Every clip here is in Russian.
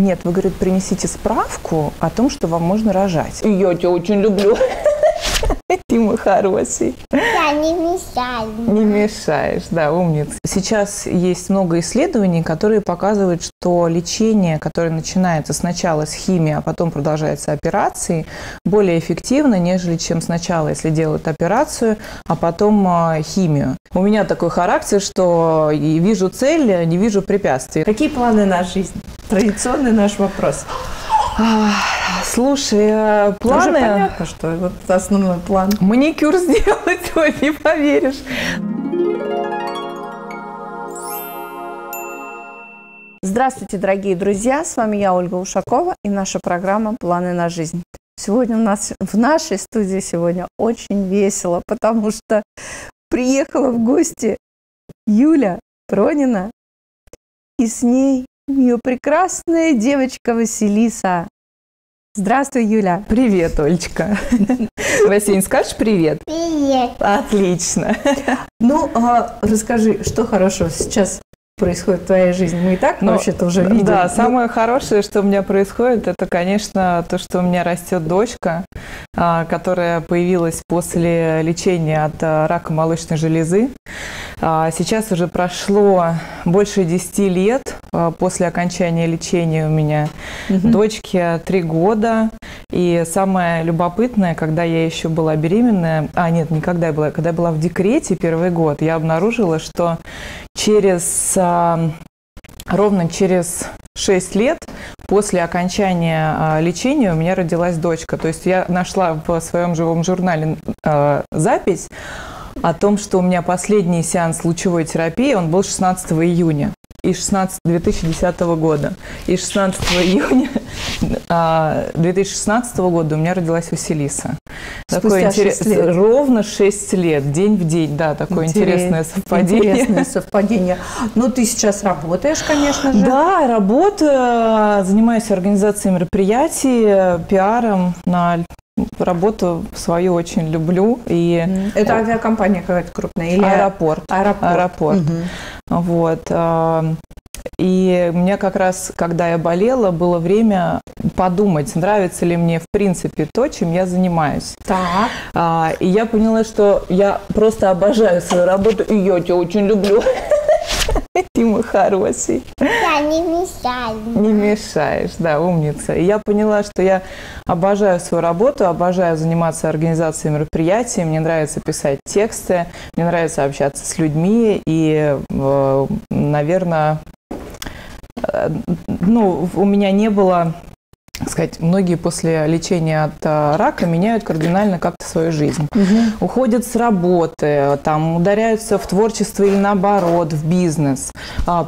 Нет, вы, говорит, принесите справку о том, что вам можно рожать. И я тебя очень люблю. Ты мой хороший. Я не мешаю. Не мешаешь, да, умница. Сейчас есть много исследований, которые показывают, что лечение, которое начинается сначала с химии, а потом продолжается операцией, более эффективно, нежели чем сначала, если делают операцию, а потом химию. У меня такой характер, что вижу цель, не вижу препятствий. Какие планы на жизнь? Традиционный наш вопрос. Слушай, планы... Уже понятно, что вот основной план. Маникюр сделать, ой, не поверишь. Здравствуйте, дорогие друзья. С вами я, Ольга Ушакова, и наша программа «Планы на жизнь». Сегодня у нас в нашей студии сегодня очень весело, потому что приехала в гости Юля Пронина, и с ней ее прекрасная девочка Василиса. Здравствуй, Юля. Привет, Олечка. Василий, скажешь привет? Привет. Отлично. Ну, расскажи, что хорошего сейчас происходит в твоей жизни? Мы и так вообще-то уже видели. Да, самое хорошее, что у меня происходит, это, конечно, то, что у меня растет дочка, которая появилась после лечения от рака молочной железы. Сейчас уже прошло больше 10 лет после окончания лечения у меня. Дочке 3 года. И самое любопытное, когда я еще была беременная, когда я была в декрете первый год, я обнаружила, что ровно через 6 лет после окончания лечения у меня родилась дочка. То есть я нашла в своем живом журнале запись о том, что у меня последний сеанс лучевой терапии, он был 16 июня. И 2010 года. И 16 июня 2016 года у меня родилась Василиса. Спустя 6 лет. Ровно 6 лет, день в день, да, такое интересное совпадение. Интересное совпадение. Ну, ты сейчас работаешь, конечно же. Да, работаю, занимаюсь организацией мероприятий, пиаром. Работу свою очень люблю. И это авиакомпания какая-то крупная? Или аэропорт. Аэропорт. Угу. Вот. И у меня как раз, когда я болела, было время подумать, нравится ли мне в принципе то, чем я занимаюсь. Так. И я поняла, что я просто обожаю свою работу, и я тебя очень люблю. Ты мой хороший. Я не мешаю. Не мешаешь, да, умница. И я поняла, что я обожаю свою работу, обожаю заниматься организацией мероприятий, мне нравится писать тексты, мне нравится общаться с людьми и, наверное, у меня не было... сказать, многие после лечения от рака меняют кардинально как-то свою жизнь. Угу. Уходят с работы, там, ударяются в творчество или наоборот, в бизнес.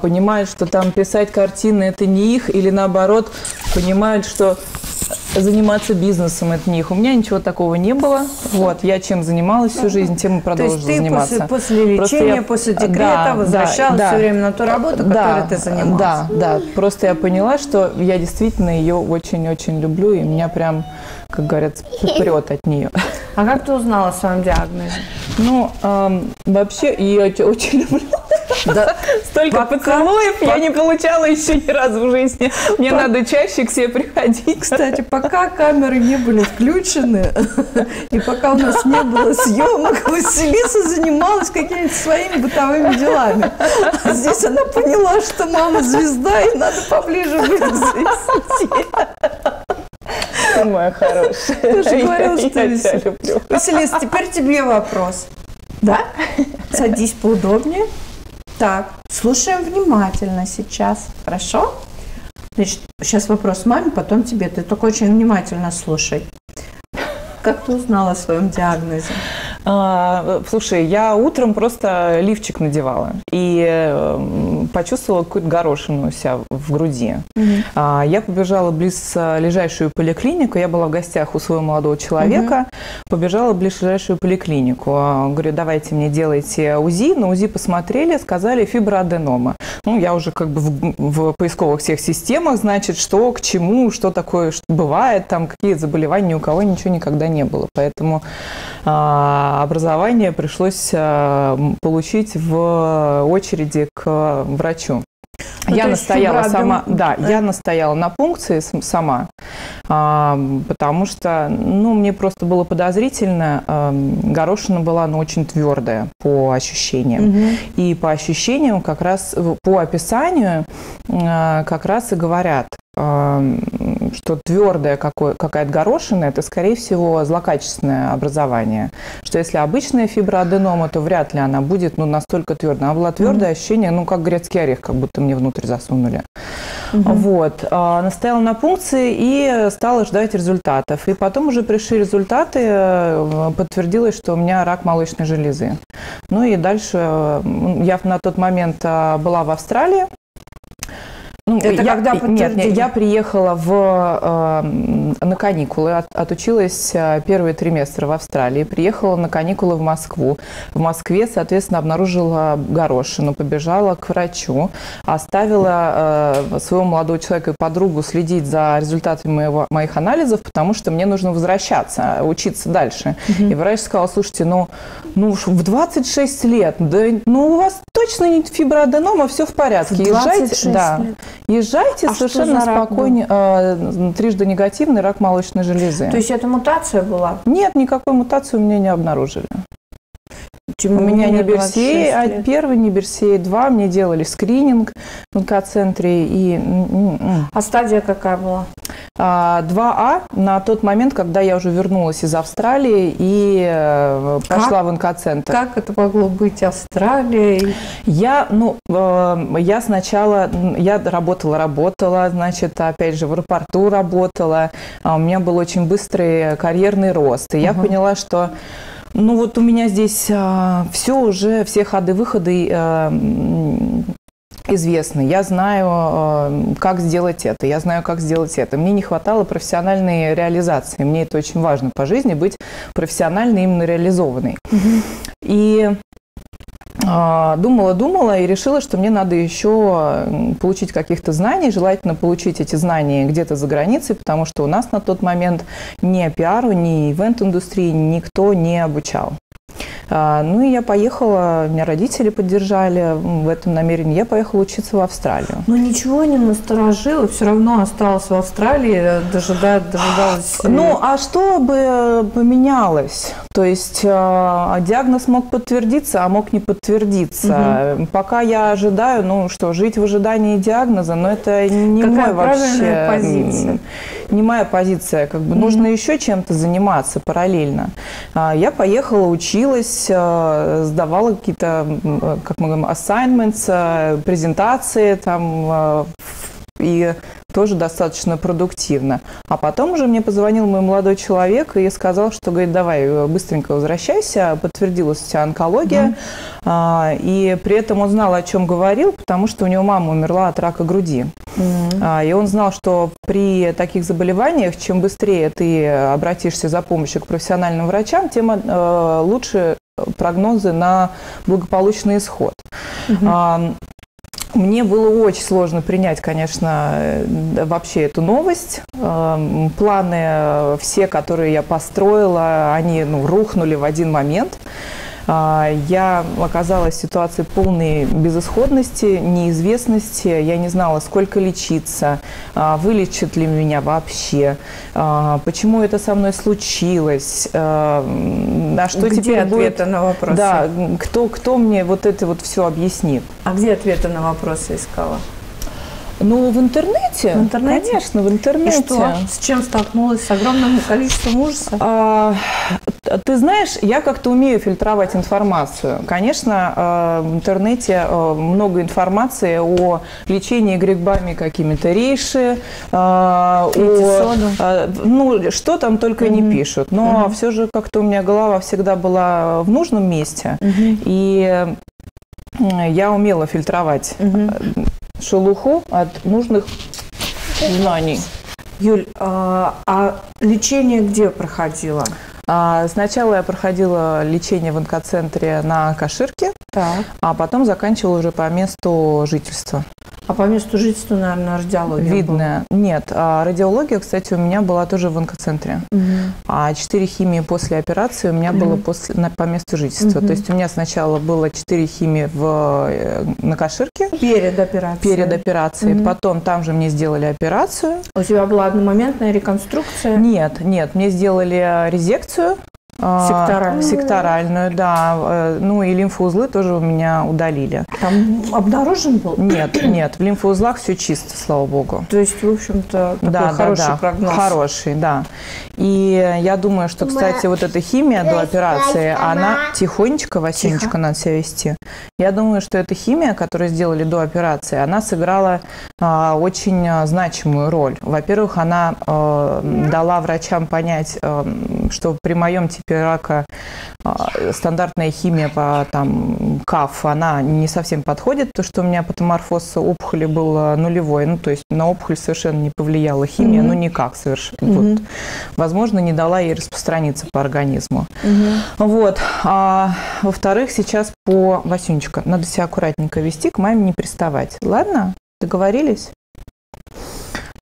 Понимают, что там писать картины – это не их, или наоборот, понимают, что заниматься бизнесом – это не их. У меня ничего такого не было. Вот, я чем занималась всю жизнь, тем и продолжу заниматься. То есть ты после лечения, после декрета возвращалась все время на ту работу, которой ты занималась? Да. Просто я поняла, что я действительно ее очень-очень люблю, и меня прям, как говорят, прет от нее. А как ты узнала о своем диагнозе? Вообще, я тебя очень люблю. Да. Столько поцелуев я не получала еще ни разу в жизни. Мне надо чаще к себе приходить. Кстати, пока камеры не были включены, и пока у нас не было съемок, Василиса занималась какими-то своими бытовыми делами. А здесь она поняла, что мама звезда, и надо поближе быть к звезде. Ты моя хорошая. Ты же говорила, что я тебя люблю. Василиса, теперь тебе вопрос. Да? Садись поудобнее. Так, слушаем внимательно сейчас, хорошо? Значит, сейчас вопрос маме, потом тебе. Ты только очень внимательно слушай. Как ты узнала о своем диагнозе? Слушай, я утром просто лифчик надевала и почувствовала какую-то горошину у себя в груди. Я побежала близ ближайшую поликлинику, я была в гостях у своего молодого человека, побежала в ближайшую поликлинику. Говорю, давайте мне делайте УЗИ. На УЗИ посмотрели, сказали фиброаденома. Ну, я уже как бы в поисковых всех системах, значит, что к чему, что такое что бывает, там какие заболевания, у кого ничего никогда не было. Поэтому... образование пришлось получить в очереди к врачу. Я настояла сама, да, я настояла на пункции сама, потому что, ну, мне просто было подозрительно, горошина была, но очень твердая по ощущениям. Угу. И по ощущениям как раз, по описанию как раз и говорят, что твердая какая-то горошина – это, скорее всего, злокачественное образование. Что если обычная фиброаденома, то вряд ли она будет, ну, настолько твердая. Она была твердая, ощущение, ну, как грецкий орех, как будто мне внутрь засунули. Вот. Настояла на пункции и стала ждать результатов. И потом уже пришли результаты, подтвердилось, что у меня рак молочной железы. Ну и дальше я на тот момент была в Австралии. Ну, это когда подтвердили? Нет, я приехала на каникулы, отучилась первый триместр в Австралии, приехала на каникулы в Москву. В Москве, соответственно, обнаружила горошину, побежала к врачу, оставила своего молодого человека и подругу следить за результатами моих анализов, потому что мне нужно возвращаться, учиться дальше. И врач сказал: слушайте, ну уж в 26 лет, да, ну у вас точно не фиброаденома, все в порядке. В 26 лет? Да. Езжайте совершенно спокойно. Трижды негативный рак молочной железы. То есть это мутация была? Нет, никакой мутации у меня не обнаружили. Почему? У меня не Берсей-1, не Берсей-2, мне делали скрининг в онкоцентре. А стадия какая была? 2А на тот момент, когда я уже вернулась из Австралии и пошла в онкоцентр. Как это могло быть Австралией? Я сначала работала, значит, опять же в аэропорту работала. У меня был очень быстрый карьерный рост. И я поняла, что вот у меня здесь все уже, все ходы-выходы известны. Я знаю, как сделать это, я знаю, как сделать это. Мне не хватало профессиональной реализации. Мне это очень важно по жизни, быть профессионально именно реализованной. И думала и решила, что мне надо еще получить каких-то знаний, желательно получить эти знания где-то за границей, потому что у нас на тот момент ни пиару, ни ивент-индустрии никто не обучал. Ну и я поехала, меня родители поддержали в этом намерении, я поехала учиться в Австралию. Но ничего не насторожило, все равно осталась в Австралии, дожидалась. Ну а что бы поменялось? То есть диагноз мог подтвердиться, а мог не подтвердиться. Пока я ожидаю, жить в ожидании диагноза, но это не моя вообще позиция. Не моя позиция, нужно еще чем-то заниматься параллельно. Я поехала, училась, сдавала какие-то, как мы говорим, assignments, презентации там, и тоже достаточно продуктивно. А потом уже мне позвонил мой молодой человек и сказал, что, говорит, давай быстренько возвращайся, подтвердилась у тебя онкология. И при этом он знал, о чем говорил, потому что у него мама умерла от рака груди. И он знал, что при таких заболеваниях, чем быстрее ты обратишься за помощью к профессиональным врачам, тем лучше прогнозы на благополучный исход. Мне было очень сложно принять, конечно, вообще эту новость. Планы все, которые я построила, они рухнули в один момент. Я оказалась в ситуации полной безысходности, неизвестности. Я не знала, сколько лечиться, вылечат ли меня вообще, почему это со мной случилось, а что теперь ответы на вопросы? Да, кто мне вот это вот все объяснит? А где ответы на вопросы искала? В интернете? В интернете? Конечно, в интернете. И что? С чем столкнулась? С огромным количеством ужаса? Ты знаешь, я как-то умею фильтровать информацию. Конечно, в интернете много информации о лечении грибами какими-то рейши, что там только не пишут. Но все же как-то у меня голова всегда была в нужном месте, и я умела фильтровать шелуху от нужных знаний. Юль, а лечение где проходило? Сначала я проходила лечение в онкоцентре на Каширке, а потом заканчивала уже по месту жительства. А по месту жительства, наверное, радиология видно. Была. Нет, радиология, кстати, у меня была тоже в онкоцентре. Угу. А 4 химии после операции у меня было после, по месту жительства. То есть у меня сначала было 4 химии на Каширке. Перед операцией. Перед операцией. Потом там же мне сделали операцию. У тебя была одномоментная реконструкция? Нет, нет. Мне сделали резекцию. Секторальную, да. Ну и лимфоузлы тоже у меня удалили. Там обнаружен был? Нет, нет. В лимфоузлах все чисто, слава богу. То есть, в общем-то, такой хороший прогноз. Хороший, да. И я думаю, что, кстати, вот эта химия до операции, она... Тихонечко, Васенечка, надо себя вести. Я думаю, что эта химия, которую сделали до операции, она сыграла очень значимую роль. Во-первых, она дала врачам понять, что при моем теперь рака стандартная химия по там КАФ, она не совсем подходит, то что у меня патоморфоз опухоли был нулевой, ну то есть на опухоль совершенно не повлияла химия, ну никак совершенно, вот, возможно, не дала ей распространиться по организму, вот. А, во-вторых, сейчас по Васюнечка, надо себя аккуратненько вести, к маме не приставать, ладно, договорились,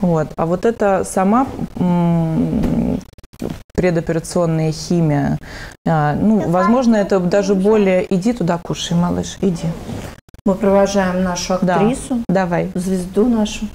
вот. А вот это сама предоперационная химия. Ну, возможно, это даже более... Иди туда кушай, малыш, иди. Мы провожаем нашу актрису, давай, звезду нашу.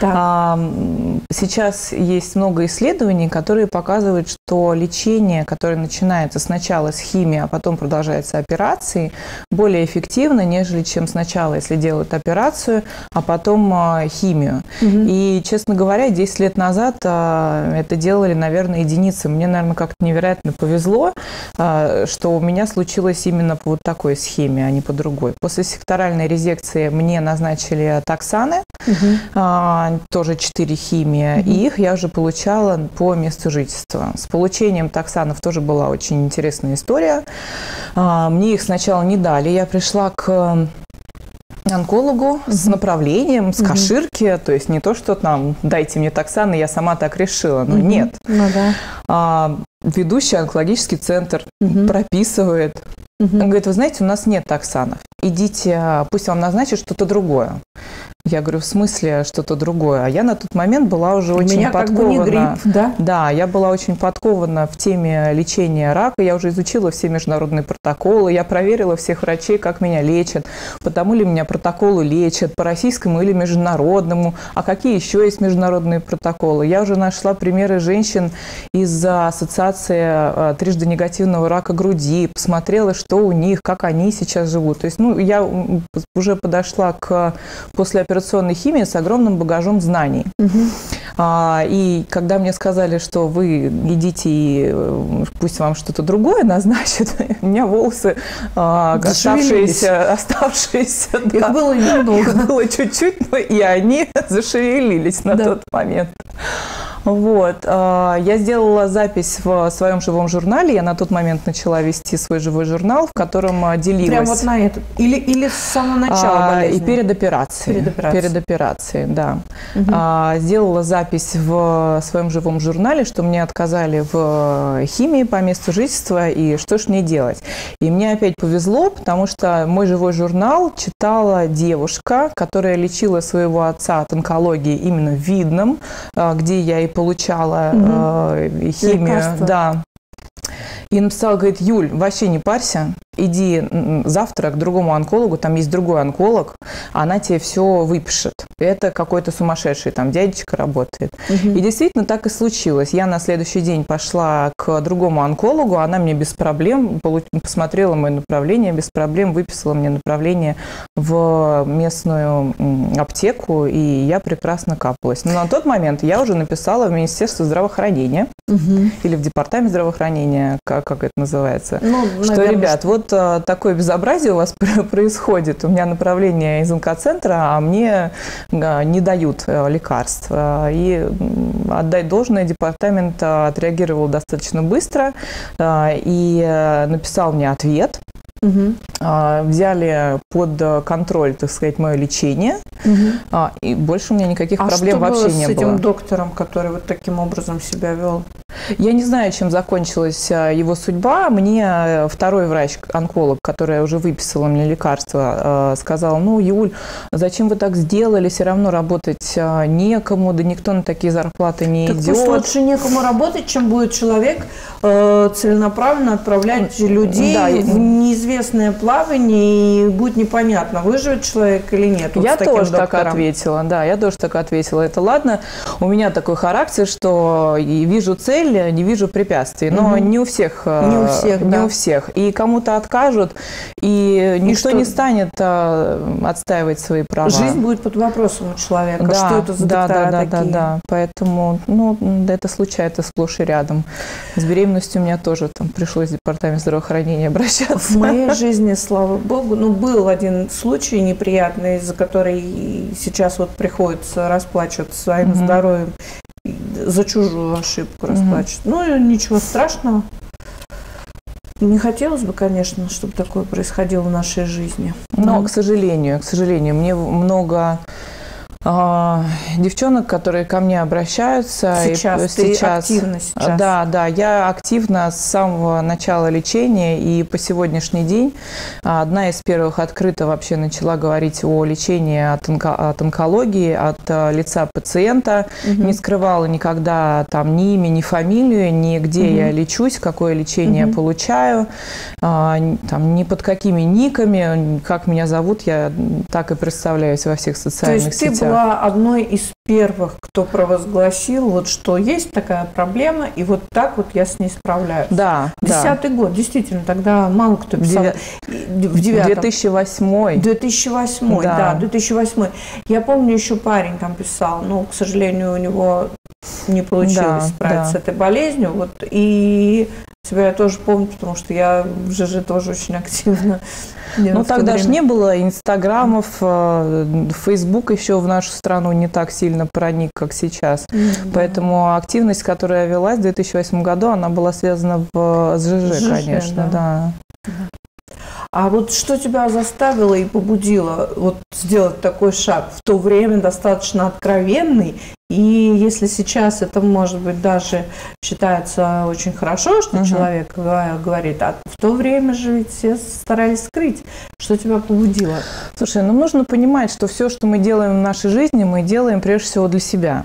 Сейчас есть много исследований, которые показывают, что лечение, которое начинается сначала с химии, а потом продолжается операцией, более эффективно, нежели чем сначала, если делают операцию, а потом химию. И, честно говоря, 10 лет назад это делали, наверное, единицы. Мне, наверное, как-то невероятно повезло, что у меня случилось именно по вот такой схеме, а не по другой. После секторальной резекции мне назначили токсаны, тоже 4 химия, и их я уже получала по месту жительства. С получением токсанов тоже была очень интересная история. Мне их сначала не дали, я пришла к онкологу с направлением, с Каширки, то есть не то, что там «дайте мне токсаны, я сама так решила», но нет. Ведущий онкологический центр прописывает. Он говорит: вы знаете, у нас нет токсанов, идите, пусть вам назначат что-то другое. Я говорю: в смысле что-то другое? А я на тот момент была уже очень подкована. Как бы не грипп, да? Да, я была очень подкована в теме лечения рака. Я уже изучила все международные протоколы, я проверила всех врачей, как меня лечат, потому ли меня протоколы лечат, по российскому или международному, а какие еще есть международные протоколы. Я уже нашла примеры женщин из ассоциации трижды негативного рака груди, посмотрела, что у них, как они сейчас живут. То есть, ну, я уже подошла к послеоперационной химии с огромным багажом знаний. И когда мне сказали, что вы идите и пусть вам что-то другое назначат, у меня волосы оставшиеся их было немного, их было чуть-чуть, но и они зашевелились на тот момент. Вот. Я сделала запись в своем живом журнале. Я на тот момент начала вести свой живой журнал, в котором делилась. Прямо вот на это? Или с самого начала болезни? И перед операцией. Перед операцией, да. Сделала запись в своем живом журнале, что мне отказали в химии по месту жительства и что ж мне делать. И мне опять повезло, потому что мой живой журнал читала девушка, которая лечила своего отца от онкологии именно в Видном, где я и получала химию, да. И написала, говорит: Юль, вообще не парься, иди завтра к другому онкологу, там есть другой онколог, она тебе все выпишет. Это какой-то сумасшедший там дядечка работает. И действительно так и случилось. Я на следующий день пошла к другому онкологу, она мне без проблем посмотрела мое направление, без проблем выписала мне направление в местную аптеку, и я прекрасно капалась. Но на тот момент я уже написала в Министерство здравоохранения или в Департамент здравоохранения, как это называется, что, ребят, вот такое безобразие у вас происходит. У меня направление из онкоцентра, а мне не дают лекарств. И отдать должное, департамент отреагировал достаточно быстро и написал мне ответ. взяли под контроль, так сказать, мое лечение, и больше у меня никаких проблем вообще не было. А что было с этим доктором, который вот таким образом себя вел? Я не знаю, чем закончилась его судьба. Мне второй врач-онколог, которая уже выписала мне лекарства, сказал: ну, Юль, зачем вы так сделали, все равно работать некому, да никто на такие зарплаты не идет. Пусть лучше некому работать, чем будет человек целенаправленно отправлять людей в неизвестное плавание, и будет непонятно, выживет человек или нет. Вот я тоже так ответила, да, я тоже так ответила. Это ладно, у меня такой характер, что вижу цель, не вижу препятствий, но не у всех, не у всех. И кому-то откажут, и никто не станет отстаивать свои права. Жизнь будет под вопросом у человека, что это за доктора такие. Поэтому, ну, это случается сплошь и рядом. С беременностью у меня тоже там пришлось в департамент здравоохранения обращаться. В моей жизни, слава богу, ну, был один случай неприятный, из-за которого сейчас вот приходится расплачиваться своим здоровьем. За чужую ошибку расплачивать. Ну, ничего страшного. Не хотелось бы, конечно, чтобы такое происходило в нашей жизни. Но, к сожалению, мне много девчонок, которые ко мне обращаются. Сейчас. Да, да, я активно с самого начала лечения и по сегодняшний день одна из первых открыто вообще начала говорить о лечении от онкологии, от лица пациента. Не скрывала никогда там ни имя, ни фамилию, ни где я лечусь, какое лечение я получаю, там, ни под какими никами, как меня зовут, я так и представляюсь во всех социальных сетях. Одной из первых, кто провозгласил, вот что есть такая проблема, и вот так вот я с ней справляюсь. Да. 10-й год, действительно, тогда мало кто писал. В 2008. 2008, да, 2008. Я помню, еще парень там писал, но, к сожалению, у него не получилось справиться с этой болезнью. Вот, и тебя я тоже помню, потому что я в ЖЖ тоже очень активно. Ну, тогда же не было инстаграмов, фейсбук еще в нашу страну не так сильно проник, как сейчас. Поэтому активность, которая велась в 2008 году, она была связана с ЖЖ, конечно. А вот что тебя заставило и побудило вот сделать такой шаг, в то время достаточно откровенный, и если сейчас это, может быть, даже считается очень хорошо, что человек говорит, а в то время же ведь все старались скрыть. Что тебя побудило? Слушай, ну нужно понимать, что все, что мы делаем в нашей жизни, мы делаем прежде всего для себя.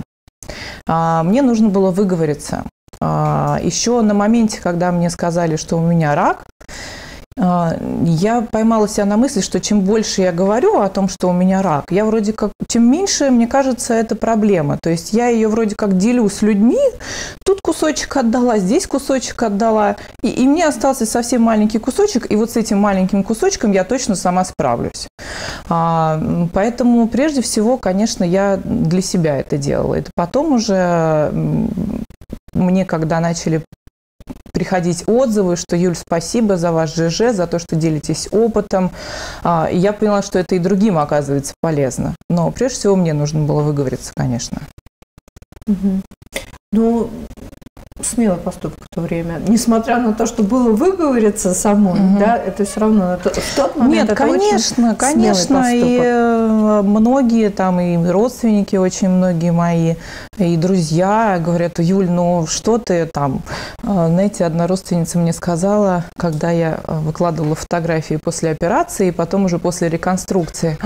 Мне нужно было выговориться. Еще на моменте, когда мне сказали, что у меня рак, я поймала себя на мысли, что чем больше я говорю о том, что у меня рак, я вроде как, чем меньше, мне кажется, это проблема. То есть я ее вроде как делю с людьми, тут кусочек отдала, здесь кусочек отдала, и мне остался совсем маленький кусочек, и вот с этим маленьким кусочком я точно сама справлюсь. Поэтому прежде всего, конечно, я для себя это делала. Это потом уже мне, когда начали приходить отзывы, что, Юль, спасибо за ваш ЖЖ, за то, что делитесь опытом. Я поняла, что это и другим оказывается полезно. Но прежде всего мне нужно было выговориться, конечно. Ну, смелый поступок в то время. Несмотря на то, что было выговориться самой, да, это все равно это, в тот момент. Нет, конечно, конечно. И многие там, и родственники очень многие мои, и друзья говорят: Юль, ну что ты там? Знаете, одна родственница мне сказала, когда я выкладывала фотографии после операции, и потом уже после реконструкции: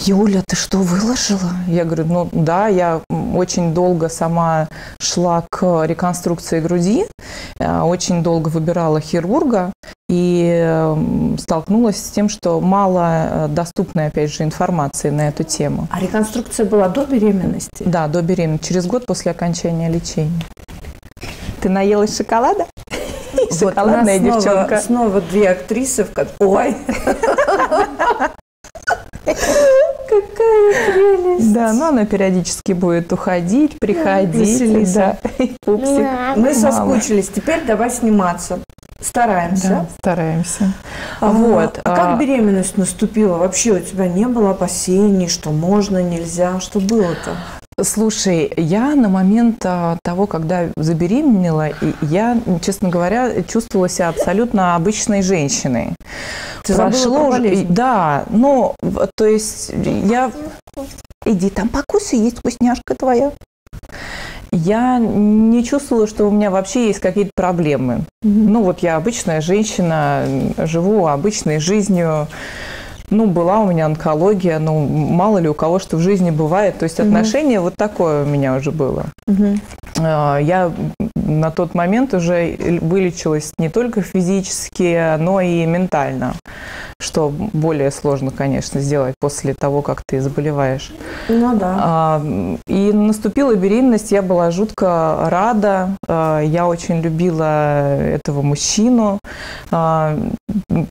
Юля, ты что, выложила? Я говорю, ну да, я очень долго сама шла к реконструкции груди, очень долго выбирала хирурга и столкнулась с тем, что мало доступной, опять же, информации на эту тему. А реконструкция была до беременности? Да, до беременности, через год после окончания лечения. Ты наелась шоколада? Шоколадная девчонка. Снова две актрисы. Ой! Какая прелесть. Да, но она периодически будет уходить, приходить. Да. Мы соскучились. Теперь давай сниматься. Стараемся. Да, стараемся. Вот. А как беременность наступила? Вообще у тебя не было опасений, что можно, нельзя? Что было-то? Слушай, я на момент того, когда забеременела, я, честно говоря, чувствовала себя абсолютно обычной женщиной. Прошло, да, ну, то есть я... Иди там покуси, есть вкусняшка твоя. Я не чувствовала, что у меня вообще есть какие-то проблемы. Ну, вот я обычная женщина, живу обычной жизнью. Ну, была у меня онкология, ну, мало ли у кого что в жизни бывает. То есть отношение вот такое у меня уже было. Я на тот момент уже вылечилась не только физически, но и ментально. Что более сложно, конечно, сделать после того, как ты заболеваешь. Ну да. И наступила беременность, я была жутко рада. Я очень любила этого мужчину.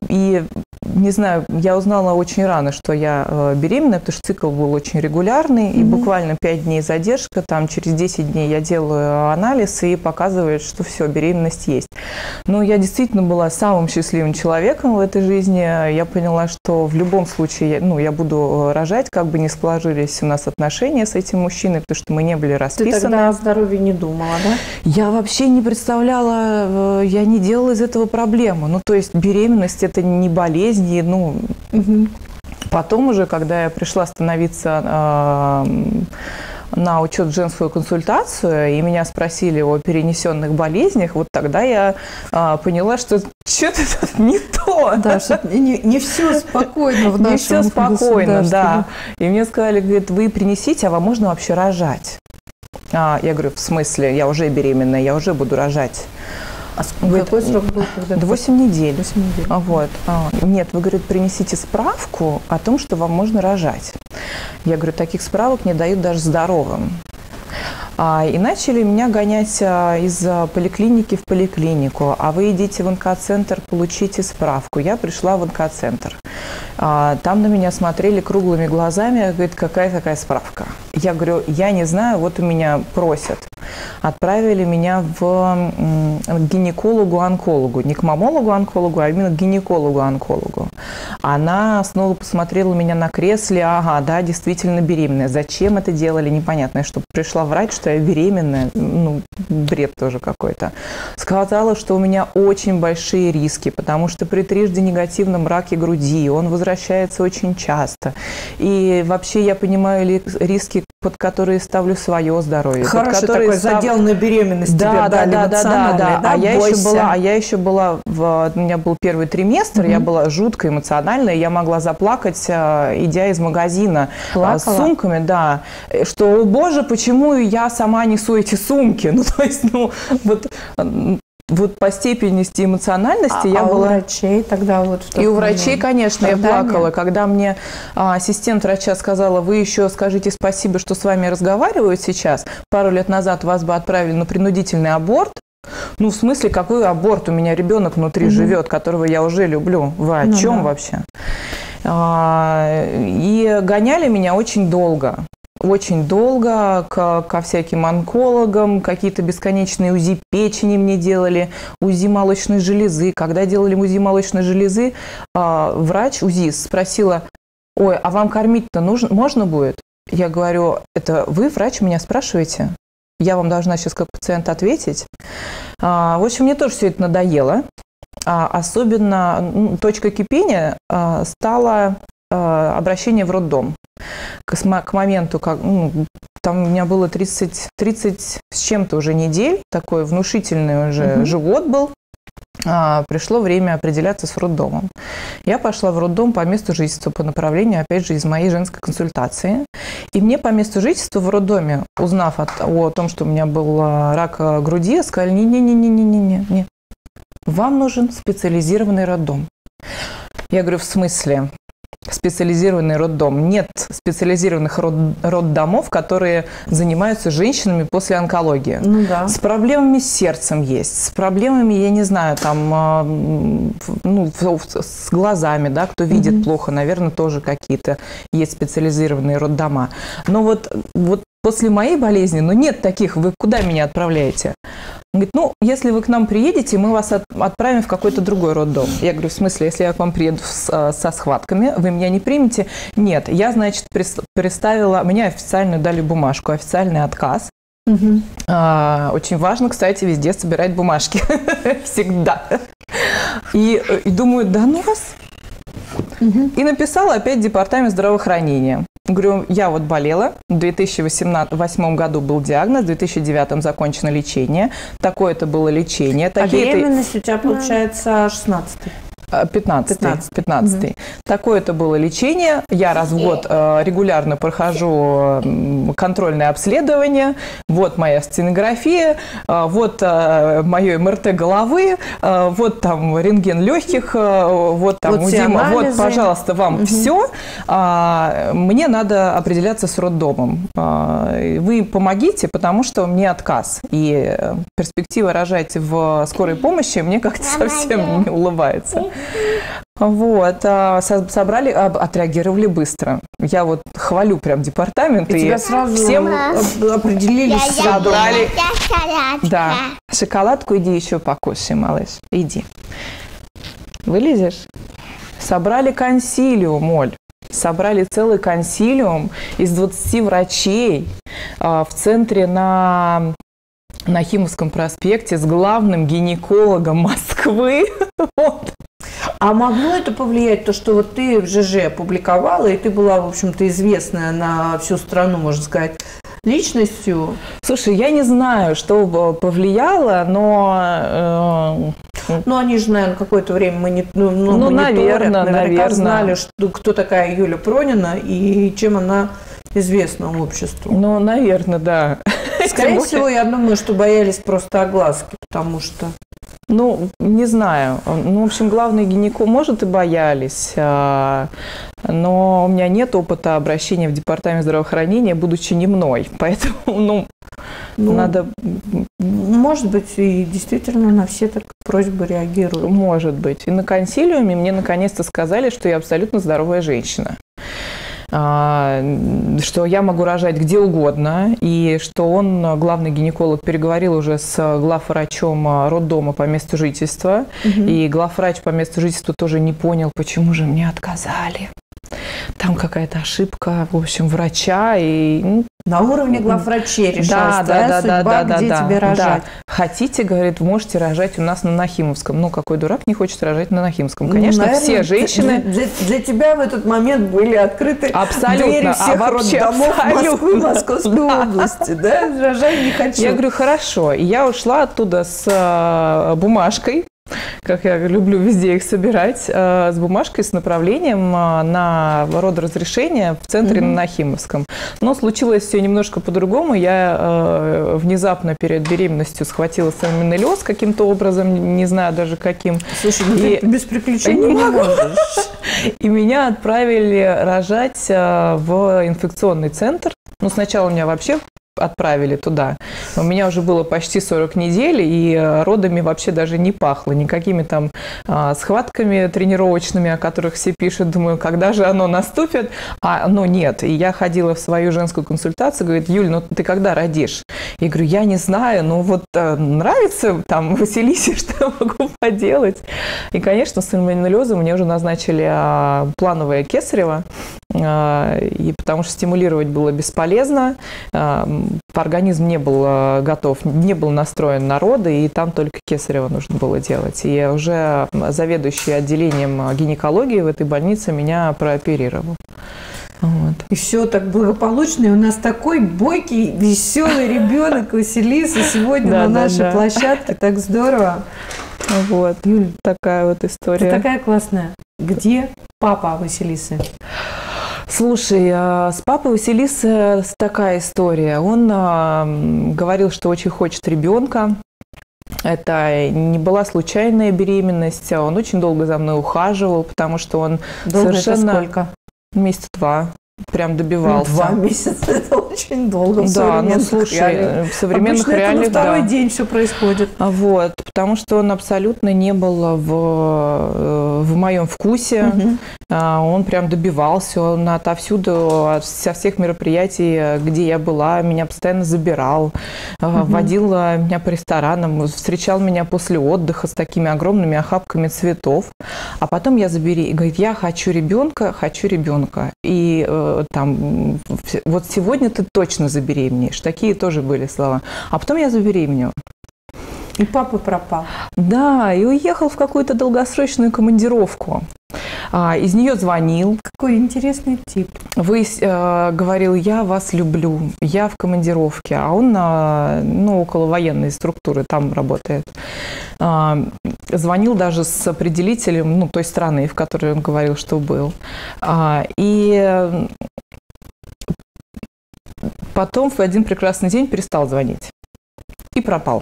И, не знаю, я узнала очень рано, что я беременна, потому что цикл был очень регулярный. И буквально 5 дней задержка, там через 10 дней я делаю анализ и показывает, что все, беременность есть. Но я действительно была самым счастливым человеком в этой жизни. Я поняла, что в любом случае, ну, я буду рожать, как бы ни сложились у нас отношения с этим мужчиной, потому что мы не были расписаны. Ты тогда о здоровье не думала, да? Я вообще не представляла, я не делала из этого проблему. Ну, то есть беременность – это не болезнь, ну... Потом уже, когда я пришла становиться... на учет женскую консультацию, и меня спросили о перенесенных болезнях, вот тогда я поняла, что что-то не то. Да, не все спокойно в нашем государстве. Не все спокойно, да. И мне сказали, говорит, вы принесите, а вам можно вообще рожать? Я говорю, в смысле, я уже беременная, я уже буду рожать. А какой срок был? 8 недель. 8 недель. Вот. Нет, вы, говорит, принесите справку о том, что вам можно рожать. Я говорю, таких справок не дают даже здоровым. И начали меня гонять из поликлиники в поликлинику. А вы идите в онкоцентр, получите справку. Я пришла в онкоцентр. Там на меня смотрели круглыми глазами. Говорит, какая такая справка? Я говорю, я не знаю, вот у меня просят. Отправили меня в гинекологу-онкологу. Не к мамологу-онкологу, а именно к гинекологу-онкологу. Она снова посмотрела меня на кресле. Ага, да, действительно беременная. Зачем это делали, непонятно. Я что, пришла врать, что я беременная? Ну, бред тоже какой-то. Сказала, что у меня очень большие риски, потому что при трижды негативном раке груди он возвращается очень часто. И вообще я понимаю риски, под которые ставлю свое здоровье. Хороший такой задел на беременность тебе дали эмоциональный, да? А я еще была, у меня был первый триместр, я была жутко эмоциональная, я могла заплакать, идя из магазина с сумками, да, что, о боже, почему я сама несу эти сумки? Ну, то есть, ну, вот по степени эмоциональности я была... А у врачей тогда вот что-то... И у врачей, конечно, я плакала. Когда мне ассистент врача сказала, вы еще скажите спасибо, что с вами разговаривают сейчас. Пару лет назад вас бы отправили на принудительный аборт. Ну, в смысле, какой аборт? У меня ребенок внутри живет, которого я уже люблю. Вы о чем вообще? И гоняли меня очень долго. Очень долго, ко всяким онкологам, какие-то бесконечные УЗИ печени мне делали, УЗИ молочной железы. Когда делали УЗИ молочной железы, врач УЗИ спросила, ой, а вам кормить-то можно будет? Я говорю, это вы, врач, меня спрашиваете? Я вам должна сейчас как пациент ответить. В общем, мне тоже все это надоело. Особенно точка кипения стала обращение в роддом. К моменту, как, ну, там у меня было 30 с чем-то уже недель, такой внушительный уже живот был, пришло время определяться с роддомом. Я пошла в роддом по месту жительства, по направлению, опять же, из моей женской консультации. И мне по месту жительства в роддоме, узнав о том, что у меня был рак груди, сказали, не-не-не, вам нужен специализированный роддом. Я говорю, в смысле? Специализированный роддом. Нет специализированных роддомов, которые занимаются женщинами после онкологии. Ну, да. С проблемами с сердцем есть, с проблемами, я не знаю, там, ну, с глазами, да, кто видит плохо, наверное, тоже какие-то есть специализированные роддома. Но вот после моей болезни, но нет таких, вы куда меня отправляете? Он говорит, ну, если вы к нам приедете, мы вас отправим в какой-то другой роддом. Я говорю, в смысле, если я к вам приеду со схватками, вы меня не примете? Нет, я, значит, представила, мне официально дали бумажку, официальный отказ. Угу. Очень важно, кстати, везде собирать бумажки. Всегда. И думаю, да ну вас. Угу. И написала опять департамент здравоохранения. Говорю, я вот болела, в 2008 году был диагноз, в 2009 закончено лечение. Такое-то было лечение. Такие-то... А беременность у тебя получается 16-й? 15-й. Такое-то было лечение. Я раз в год регулярно прохожу контрольное обследование. Вот моя сценография, вот мое МРТ головы, вот там рентген легких, вот там у Димы. Вот, пожалуйста, вам все. Мне надо определяться с роддомом. Вы помогите, потому что мне отказ. И перспектива рожать в скорой помощи мне как-то совсем не улыбается. Вот, собрали, отреагировали быстро. Я вот хвалю прям департамент. И тебя сразу всем определили, собрали. Да, шоколадку иди еще покушай, малыш, иди. Вылезешь? Собрали консилиум, Оль. Собрали целый консилиум из 20 врачей в центре на Химовском проспекте с главным гинекологом Москвы. Вот. А могло это повлиять, то, что вот ты в ЖЖ публиковала, и ты была, в общем-то, известная на всю страну, можно сказать, личностью? Слушай, я не знаю, что повлияло, но... Ну, они же, наверное, какое-то время наверное, знали, что, кто такая Юля Пронина и чем она известна обществу. Ну, наверное, да. Скорее всего, я думаю, что боялись просто огласки, потому что... Ну, не знаю. Ну, в общем, главный гинеколог, может, и боялись, но у меня нет опыта обращения в департамент здравоохранения, будучи немной. Поэтому, ну надо... Может быть, и действительно на все так просьбы реагируют. Может быть. И на консилиуме мне наконец-то сказали, что я абсолютно здоровая женщина. Что я могу рожать где угодно, и что он, главный гинеколог, переговорил уже с главврачом роддома по месту жительства, и главврач по месту жительства тоже не понял, почему же мне отказали. Там какая-то ошибка, в общем, врача. И... На уровне главврачей решалась тебе рожать. Да. Хотите, говорит, можете рожать у нас на Нахимовском. Ну, какой дурак не хочет рожать на Нахимовском? Конечно, наверное, все женщины... Для тебя в этот момент были открыты двери всех роддомов Москвы, Московской области. Да? Рожать не хочу. Я говорю, хорошо. И я ушла оттуда с бумажкой, как я люблю везде их собирать, с бумажкой, с направлением на родоразрешение в центре на Нахимовском. Но случилось все немножко по-другому. Я внезапно перед беременностью схватила сальмонеллез каким-то образом, не знаю даже каким. Слушай, ну ты без приключений не можешь. И меня отправили рожать в инфекционный центр. Ну, сначала у меня вообще... отправили туда. У меня уже было почти 40 недель, и родами вообще даже не пахло. Никакими там схватками тренировочными, о которых все пишут. Думаю, когда же оно наступит? А оно нет. И я ходила в свою женскую консультацию, говорит, Юль, ну ты когда родишь? Я говорю, я не знаю, ну вот нравится там Василисе, что я могу поделать? И, конечно, с сальмонеллезом мне уже назначили плановое кесарево, и потому что стимулировать было бесполезно, организм не был готов, не был настроен на роды, и там только кесарево нужно было делать. И уже заведующий отделением гинекологии в этой больнице меня прооперировал. Вот. И все так благополучно, и у нас такой бойкий, веселый ребенок Василиса сегодня на нашей площадке, так здорово. Вот, Юль, такая вот история. Ты такая классная. Где папа Василисы? Слушай, с папой Василисы такая история. Он говорил, что очень хочет ребенка. Это не была случайная беременность. Он очень долго за мной ухаживал, потому что он долго совершенно... Это сколько? Месяца два. Прям добивался. 2 месяца, это очень долго. Да, ну слушай, в современных реалиях, да. Второй день все происходит. Вот, потому что он абсолютно не был в моем вкусе. Он прям добивался, он отовсюду, со всех мероприятий, где я была, меня постоянно забирал, водил меня по ресторанам, встречал меня после отдыха с такими огромными охапками цветов. А потом я забери, говорит, я хочу ребенка, хочу ребенка. И там, вот сегодня ты точно забеременеешь. Такие тоже были слова. А потом я забеременела. И папа пропал. Да, и уехал в какую-то долгосрочную командировку. Из нее звонил. Какой интересный тип. Говорил, я вас люблю, я в командировке, а он около военной структуры там работает. Звонил даже с определителем той страны, в которой он говорил, что был. И потом в один прекрасный день перестал звонить и пропал.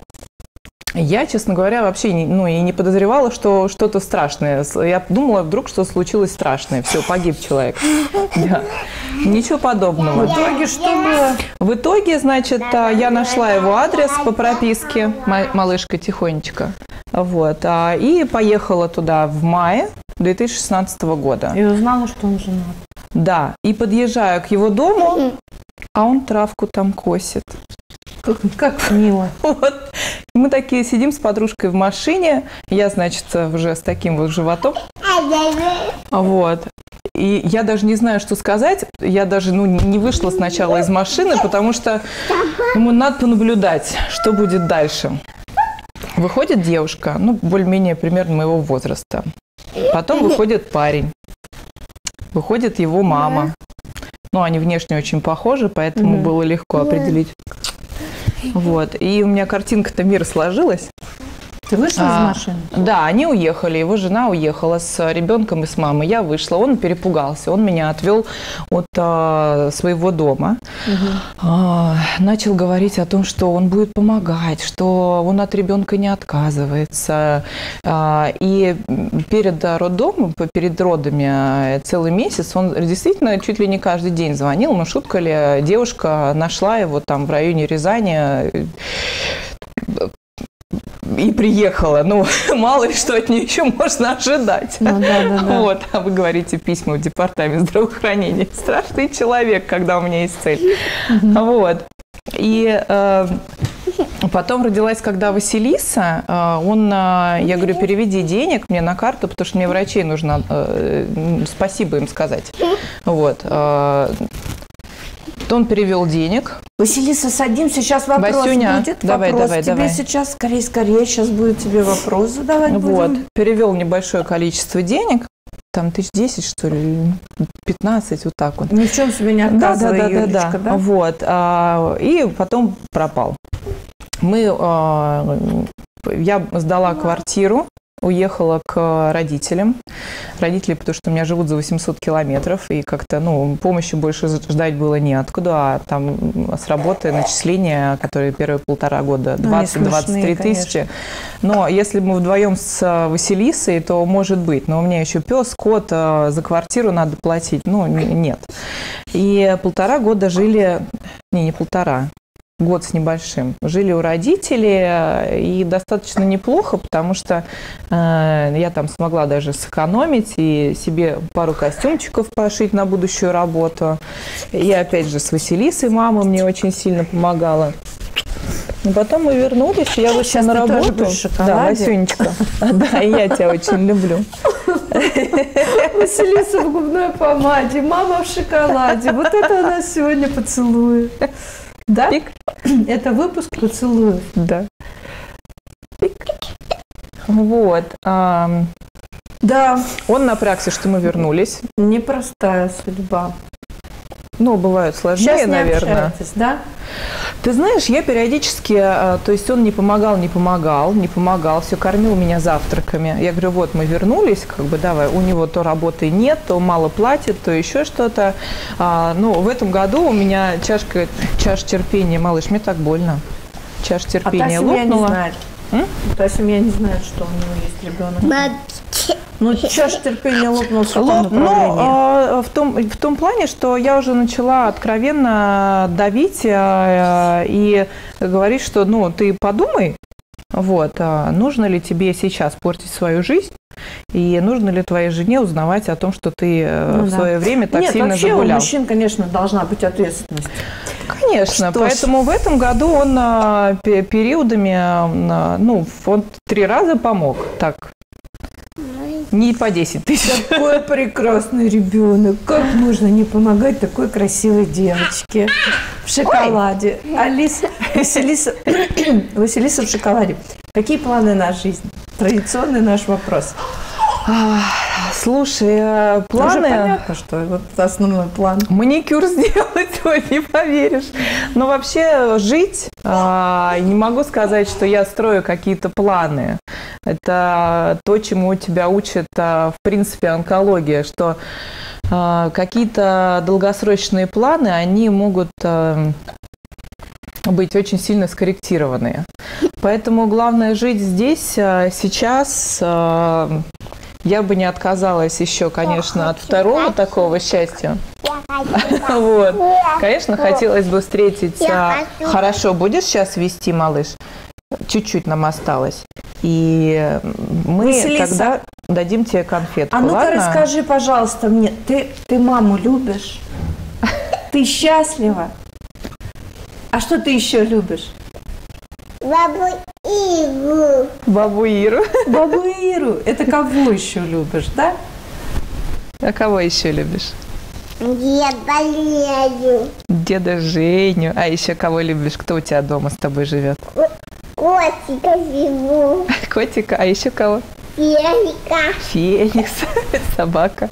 Я, честно говоря, вообще и не подозревала, что что-то страшное. Я думала вдруг, что случилось страшное. Все, погиб человек. Да. Ничего подобного. В итоге что было? В итоге, значит, я нашла его адрес по прописке. Малышка тихонечко. Вот. И поехала туда в мае 2016 года. И узнала, что он женат. Да. И подъезжаю к его дому, а он травку там косит. Как мило. Вот. Мы такие сидим с подружкой в машине. Я, значит, уже с таким вот животом. Вот. И я даже не знаю, что сказать. Я даже не вышла сначала из машины, потому что ему надо понаблюдать, что будет дальше. Выходит девушка, более-менее примерно моего возраста. Потом выходит парень. Выходит его мама. Они внешне очень похожи, поэтому было легко определить. Вот. И у меня картинка-то мира сложилась. Ты вышла из машины? Да, они уехали. Его жена уехала с ребенком и с мамой. Я вышла. Он перепугался. Он меня отвел от своего дома. Начал говорить о том, что он будет помогать, что он от ребенка не отказывается. И перед роддомом, перед родами целый месяц он действительно чуть ли не каждый день звонил. Ну, шутка ли, девушка нашла его там в районе Рязани. И приехала. Мало ли, что от нее еще можно ожидать. Да. Вот. А вы говорите письма в департамент здравоохранения. Страшный человек, когда у меня есть цель. Вот. И потом родилась, когда Василиса, я говорю, переведи денег мне на карту, потому что мне врачей нужно спасибо им сказать. Вот. Он перевел денег. Василиса, садимся, сейчас вопрос Васюня, будет. Давай. Сейчас, скорее, сейчас будет тебе вопрос задавать. Вот, будем. Перевел небольшое количество денег, там 1010, что ли, 15, вот так вот. Ни в чем себе не отказывай, Юлечка. Вот, и потом пропал. Я сдала квартиру. Уехала к родителям. Родители, потому что у меня живут за 800 километров, и как-то, помощи больше ждать было неоткуда, а там с работы начисления, которые первые полтора года, 20-23 тысячи. Но если бы мы вдвоем с Василисой, то может быть. Но у меня еще пес, кот, за квартиру надо платить. Нет. И полтора года жили... Не полтора. Год с небольшим. Жили у родителей, и достаточно неплохо, потому что я там смогла даже сэкономить и себе пару костюмчиков пошить на будущую работу. И опять же с Василисой мама мне очень сильно помогала. Потом мы вернулись, и я вышла на работу. Да, Васюнечка. Да, и я тебя очень люблю. Василиса в губной помаде, мама в шоколаде. Вот это она сегодня поцелует. Да? Пик. Это выпуск поцелуев. Да. Пик. Вот. Да. Он напрягся, что мы вернулись. Непростая судьба. Бывают сложнее, сейчас не наверное. Да? Ты знаешь, я периодически, то есть он не помогал, все кормил меня завтраками. Я говорю, вот мы вернулись, давай, у него то работы нет, то мало платит, то еще что-то. В этом году у меня чаш терпения, малыш, мне так больно. Чаш терпения лопнула. Та семья не знает, что у него есть ребенок. Чаша терпения лопнулся. В том плане, что я уже начала откровенно давить и говорить, что ты подумай, нужно ли тебе сейчас портить свою жизнь, И нужно ли твоей жене узнавать о том, что ты в свое время так сильно загулял? Нет, вообще у мужчин, конечно, должна быть ответственность. Конечно, поэтому в этом году он периодами, ну, он 3 раза помог, так. Не по 10 тысяч. Такой прекрасный ребенок. Как можно не помогать такой красивой девочке в шоколаде? Василиса в шоколаде. Какие планы на жизнь? Традиционный наш вопрос. Слушай, планы... Уже понятно, что вот основной план. Маникюр сделать, ой, не поверишь. Но вообще жить, не могу сказать, что я строю какие-то планы. Это то, чему тебя учит, в принципе, онкология, что какие-то долгосрочные планы, они могут быть очень сильно скорректированы. Поэтому главное жить здесь, сейчас. Я бы не отказалась еще, конечно, от второго такого счастья. Вот. Конечно, хотелось бы встретить. Хорошо, будешь сейчас вести, малыш? Чуть-чуть нам осталось. И мы тогда дадим тебе конфетку. А ну-ка расскажи, пожалуйста, мне, ты маму любишь? Ты счастлива? А что ты еще любишь? Бабу Иру. Бабу Иру. Бабу Иру. Это кого еще любишь, да? А кого еще любишь? Деда Женю. Деда Женю. А еще кого любишь? Кто у тебя дома с тобой живет? Котика живу. Котика. А еще кого? Феникса. Феникс. Собака.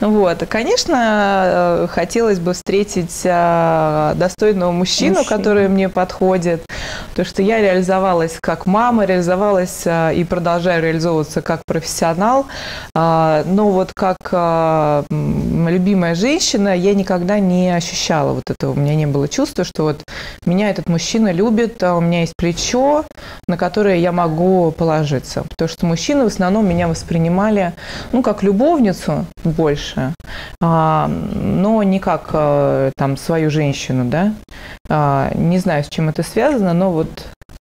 Вот. Конечно, хотелось бы встретить достойного мужчину, который мне подходит. Потому что я реализовалась как мама, реализовалась и продолжаю реализовываться как профессионал. Но вот как любимая женщина я никогда не ощущала вот этого. У меня не было чувства, что вот меня этот мужчина любит, у меня есть плечо, на которое я могу положиться. Потому что мужчины в основном меня воспринимали, ну, как любовницу больше, но не как там свою женщину, да. Не знаю, с чем это связано, но вот...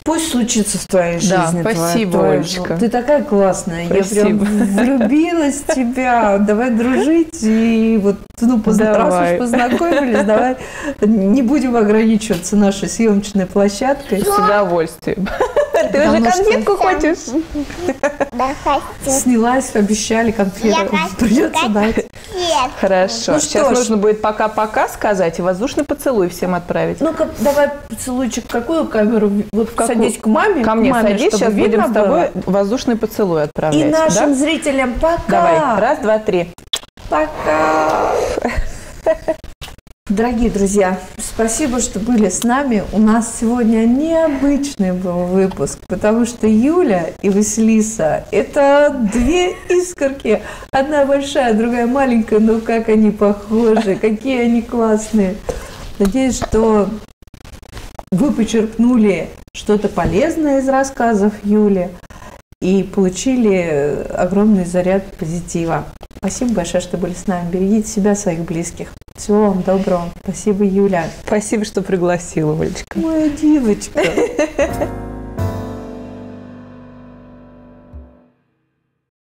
Пусть случится в твоей жизни. Да, спасибо, Олечка. Ты такая классная. Спасибо. Я прям влюбилась в тебя. Давай дружить. И вот, ну, раз уж познакомились, давай не будем ограничиваться нашей съемочной площадкой. С удовольствием. Ты уже конфетку хочешь? Да, хочу. Снялась, обещали конфетку. Придется дать. Хорошо. Сейчас нужно будет пока-пока сказать и воздушный поцелуй всем отправить. Ну-ка, давай поцелуйчик. Какую камеру? Вот в какую? Садись к маме. Ко мне садись, сейчас будем с тобой воздушный поцелуй отправлять. И нашим зрителям пока. Давай, 1, 2, 3. Пока. Дорогие друзья, спасибо, что были с нами. У нас сегодня необычный был выпуск, потому что Юля и Василиса – это 2 искорки. Одна большая, другая маленькая, но как они похожи, какие они классные. Надеюсь, что вы почерпнули что-то полезное из рассказов Юли и получили огромный заряд позитива. Спасибо большое, что были с нами. Берегите себя, своих близких. Всего вам доброго. Спасибо, Юля. Спасибо, что пригласила, Олечка. Моя девочка.